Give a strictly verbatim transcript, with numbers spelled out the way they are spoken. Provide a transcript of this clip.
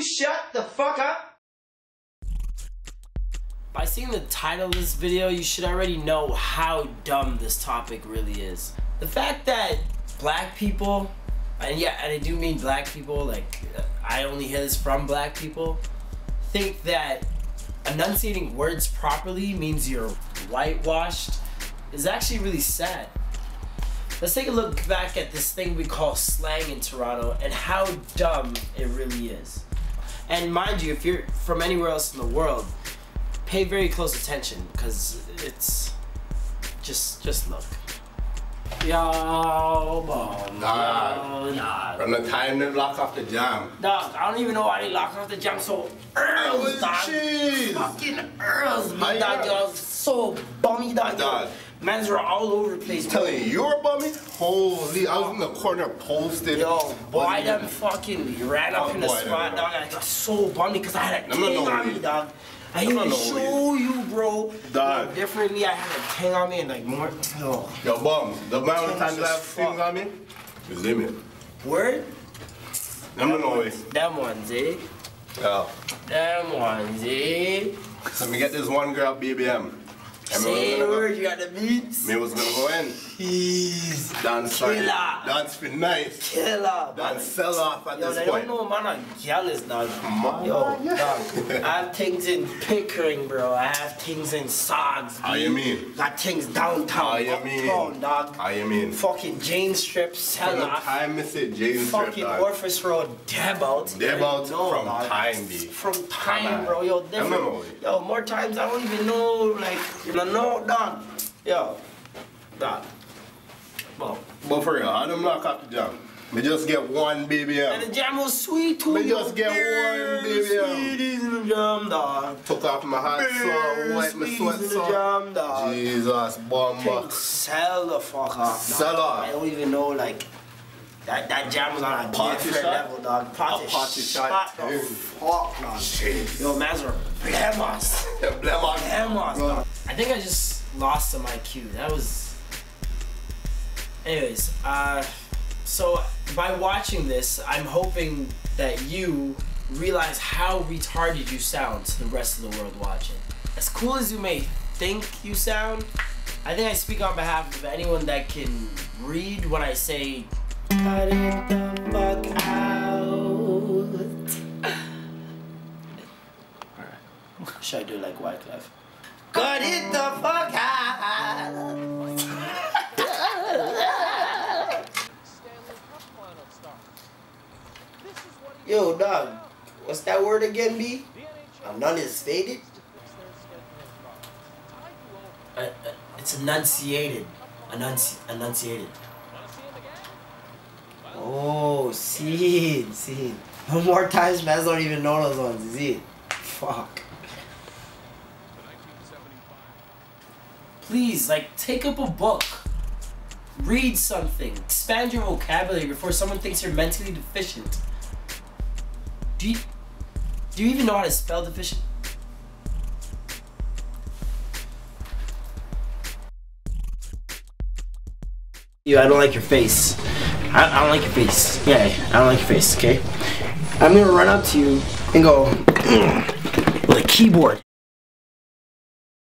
you shut the fuck up? By seeing the title of this video, you should already know how dumb this topic really is. The fact that black people, and yeah, and I do mean black people, like, I only hear this from black people, think that enunciating words properly means you're whitewashed is actually really sad. Let's take a look back at this thing we call slang in Toronto and how dumb it really is. And mind you, if you're from anywhere else in the world, pay very close attention, because it's just just look. Yo, bro. Nah, yo, nah. From the time they lock off the jam. Dog, I don't even know why they locked off the jam so early, dog. Jeez. Fucking early, man, dog. I was so bummy, dog. dog. Mans were all over the place. Telling you, you were a bummy? Holy, I was in the corner posted. Yo, boy, them fucking ran up in the spot, dog. I got so bummy because I had a thing on me, dog. I didn't show you, bro. Dog. Differently, I had a tang on me and like more. Yo, yo bum, the amount of times I have things on me, the limit. Word? Them ones. Them ones, eh? Yeah. Them ones, eh? Let me get this one girl B B M. Say word, you got the beats. Me was gonna go in. Jeez. Dance for night. Dance for night. Killer. Dance sell off at this point. Yo, they don't know man I'm jealous, dog. Yo, dog. I have things in Pickering, bro. I have things in Soggs. How you mean? Got things downtown, uptown, dog. How you mean? Fucking Jane Strip, sell off. From time is it Jane Strip, dog. Fucking Orpheus Road, Debout. Debout from time, B. From time, bro. Yo, different. Yo, more times I don't even know, like, no, dog. Yo, dog. Well, but for real, I don't knock off the jam. We just get one B B M. And the jam was sweet too. We just get one B B M. Sweeties in the jam, dog. Took off my hot sweat, wet my sweat song. Jesus, bomb box. Sell the fuck off. Sell off. I don't even know, like, that, that jam was on a different level, dog. Party shot. Shut the fuck, dog. Yo, man's were blemos. Blemos. Blemos, dog. I think I just lost some I Q. That was... Anyways, uh, so by watching this, I'm hoping that you realize how retarded you sound to the rest of the world watching. As cool as you may think you sound, I think I speak on behalf of anyone that can read when I say, cut it the fuck out. Alright. Should I do like Wyclef? Cut it the fuck out! Yo, dog, what's that word again, B? I'm not as faded. Uh, uh, it's enunciated. Enunci enunciated. Oh, seen, seen. No more times, man, don't even know those ones, see? Fuck. Please, like, take up a book, read something, expand your vocabulary before someone thinks you're mentally deficient. Do you, do you even know how to spell deficient? You, I don't like your face. I, I don't like your face. Yeah, I don't like your face, okay? I'm gonna run up to you and go with a keyboard.